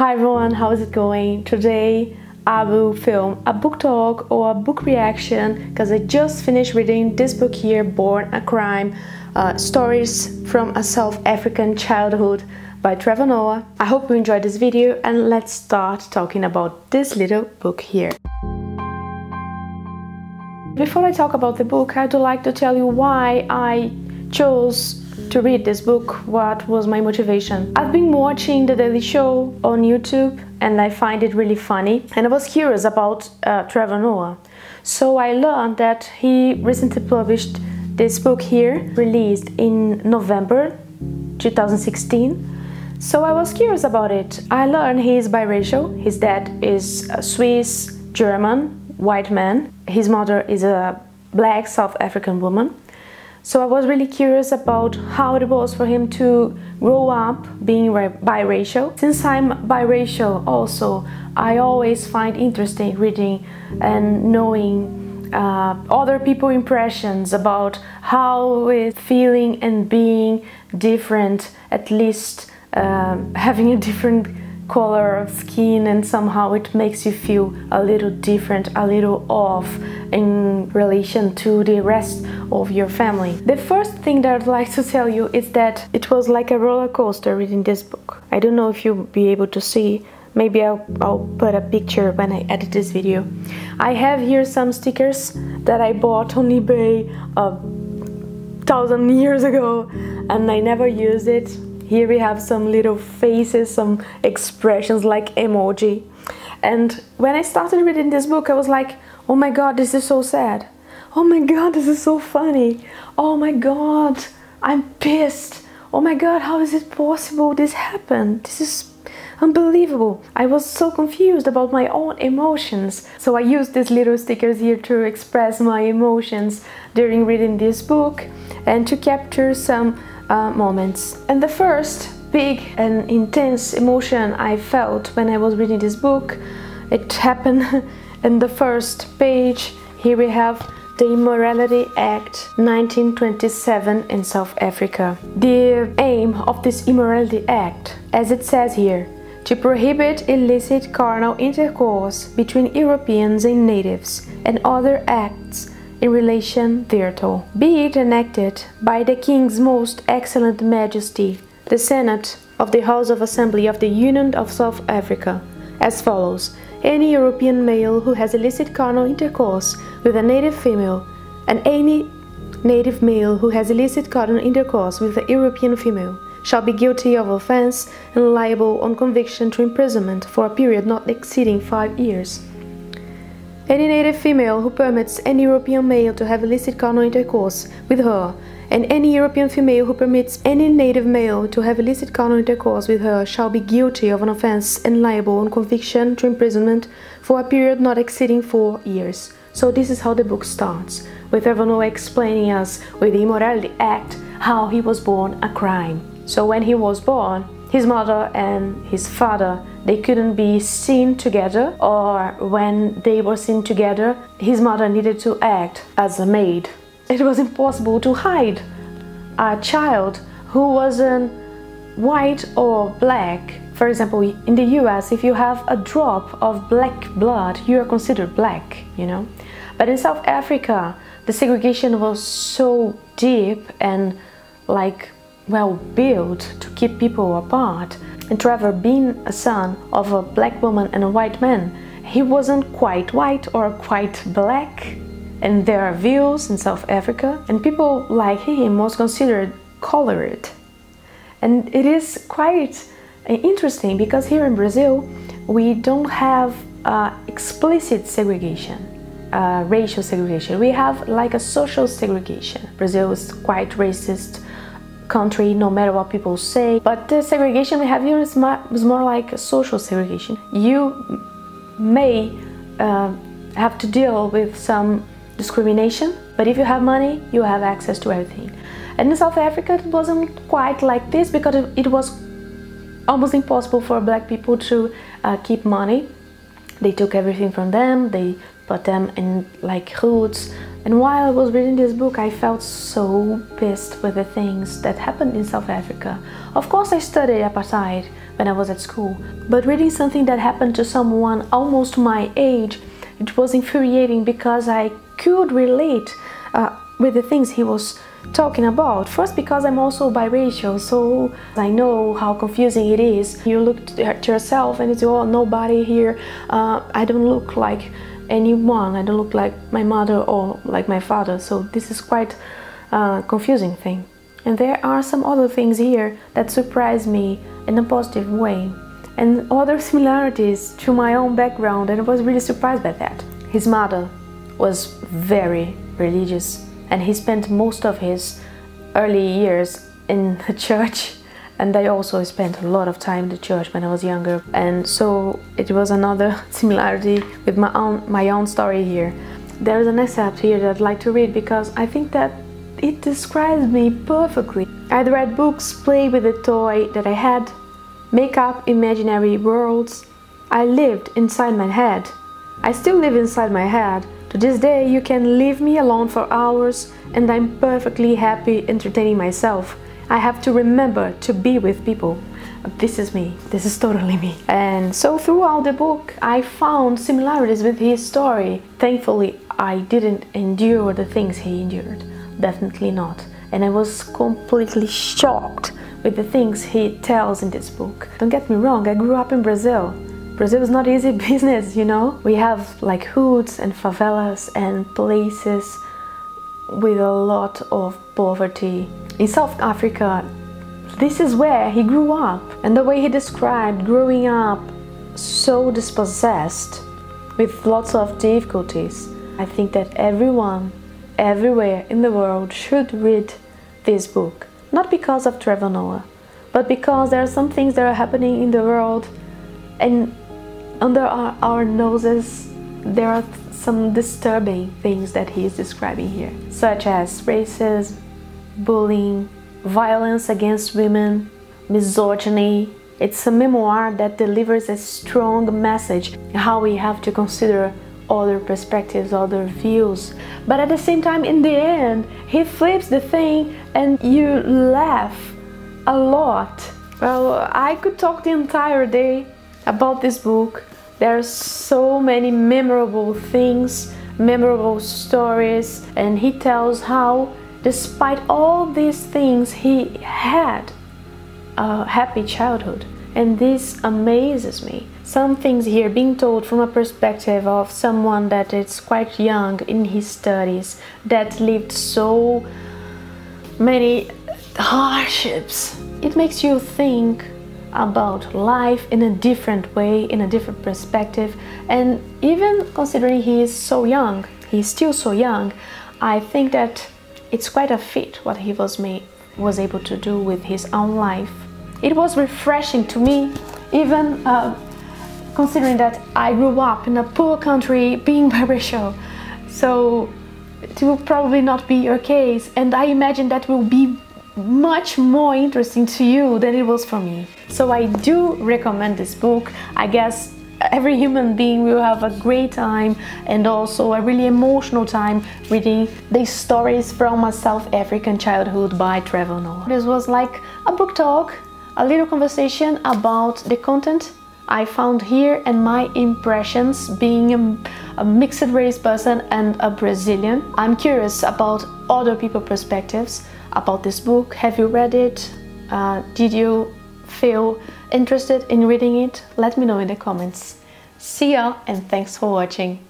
Hi everyone, how is it going? Today I will film a book talk or a book reaction because I just finished reading this book here, Born a Crime, Stories from a South African Childhood by Trevor Noah. I hope you enjoyed this video and let's start talking about this little book here. Before I talk about the book, I'd like to tell you why I chose to read this book, what was my motivation. I've been watching the Daily Show on YouTube and I find it really funny, and I was curious about Trevor Noah, so I learned that he recently published this book here, released in November 2016. So I was curious about it. I learned he is biracial. His dad is a Swiss German white man, his mother is a black South African woman. So I was really curious about how it was for him to grow up being biracial. Since I'm biracial also, I always find interesting reading and knowing other people's impressions about how it's feeling and being different, at least having a different color of skin, and somehow it makes you feel a little different, a little off in relation to the rest of your family. The first thing that I'd like to tell you is that it was like a roller coaster reading this book. I don't know if you'll be able to see, maybe I'll put a picture when I edit this video. I have here some stickers that I bought on eBay 1,000 years ago and I never used it. Here we have some little faces, some expressions like emoji. And when I started reading this book, I was like, oh my god, this is so sad. Oh my god, this is so funny. Oh my god, I'm pissed. Oh my god, how is it possible this happened? This is unbelievable. I was so confused about my own emotions. So I used these little stickers here to express my emotions during reading this book and to capture some moments. And the first big and intense emotion I felt when I was reading this book, it happened in the first page. Here we have the Immorality Act 1927 in South Africa. The aim of this Immorality Act, as it says here, to prohibit illicit carnal intercourse between Europeans and natives and other acts in relation thereto, be it enacted by the King's Most Excellent Majesty, the Senate of the House of Assembly of the Union of South Africa, as follows. Any European male who has illicit carnal intercourse with a native female, and any native male who has illicit carnal intercourse with a European female, shall be guilty of offense and liable on conviction to imprisonment for a period not exceeding 5 years. Any native female who permits any European male to have illicit carnal intercourse with her, and any European female who permits any native male to have illicit carnal intercourse with her, shall be guilty of an offense and liable on conviction to imprisonment for a period not exceeding 4 years. So this is how the book starts, with Trevor Noah explaining us with the Immorality Act how he was born a crime. So when he was born, his mother and his father, they couldn't be seen together, or when they were seen together, his mother needed to act as a maid. It was impossible to hide a child who wasn't white or black. For example, in the US, if you have a drop of black blood, you are considered black, you know. But in South Africa, the segregation was so deep and like well built to keep people apart. And Trevor, being a son of a black woman and a white man, he wasn't quite white or quite black. And there are views in South Africa, and people like him was considered colored. And it is quite interesting because here in Brazil we don't have explicit segregation, racial segregation. We have like a social segregation. Brazil is quite racist country, no matter what people say, but the segregation we have here is more like a social segregation. You may have to deal with some discrimination, but if you have money, you have access to everything. And in South Africa it wasn't quite like this, because it was almost impossible for black people to keep money. They took everything from them, they put them in like hoods. And while I was reading this book, I felt so pissed with the things that happened in South Africa. Of course I studied apartheid, when I was at school. But reading something that happened to someone almost my age, it was infuriating because I could relate with the things he was talking about. First, because I'm also biracial, so I know how confusing it is. You look at yourself and it's, oh, nobody here, I don't look like anyone, I don't look like my mother or like my father, so this is quite a confusing thing. And there are some other things here that surprised me in a positive way, and other similarities to my own background, and I was really surprised by that. His mother was very religious, and he spent most of his early years in the church, and I also spent a lot of time in the church when I was younger, and so it was another similarity with my own story here. There is an excerpt here that I'd like to read because I think that it describes me perfectly. I'd read books, play with the toy that I had, make up imaginary worlds. I lived inside my head. I still live inside my head. To this day, you can leave me alone for hours and I'm perfectly happy entertaining myself. I have to remember to be with people. This is me. This is totally me. And so throughout the book, I found similarities with his story. Thankfully, I didn't endure the things he endured. Definitely not. And I was completely shocked with the things he tells in this book. Don't get me wrong, I grew up in Brazil. Brazil is not easy business, you know? We have like hoods and favelas and places with a lot of poverty. In South Africa, this is where he grew up. And the way he described growing up so dispossessed with lots of difficulties, I think that everyone everywhere in the world should read this book. Not because of Trevor Noah, but because there are some things that are happening in the world, and under our noses there are some disturbing things that he is describing here, such as racism, bullying, violence against women, misogyny. It's a memoir that delivers a strong message how we have to consider other perspectives, other views, but at the same time, in the end, he flips the thing and you laugh a lot. Well, I could talk the entire day about this book. There are so many memorable things, memorable stories, and he tells how, despite all these things, he had a happy childhood. And this amazes me. Some things here being told from a perspective of someone that is quite young in his studies, that lived so many hardships. It makes you think about life in a different way, in a different perspective. And even considering he is so young, he's still so young, I think that it's quite a feat what he was able to do with his own life. It was refreshing to me, even considering that I grew up in a poor country being biracial. So it will probably not be your case, and I imagine that will be much more interesting to you than it was for me. So I do recommend this book. I guess every human being will have a great time and also a really emotional time reading these stories from a South African childhood by Trevor Noah. This was like a book talk, a little conversation about the content I found here and my impressions being a mixed race person and a Brazilian. I'm curious about other people's perspectives about this book. Have you read it? Did you feel interested in reading it? Let me know in the comments. See ya, and thanks for watching.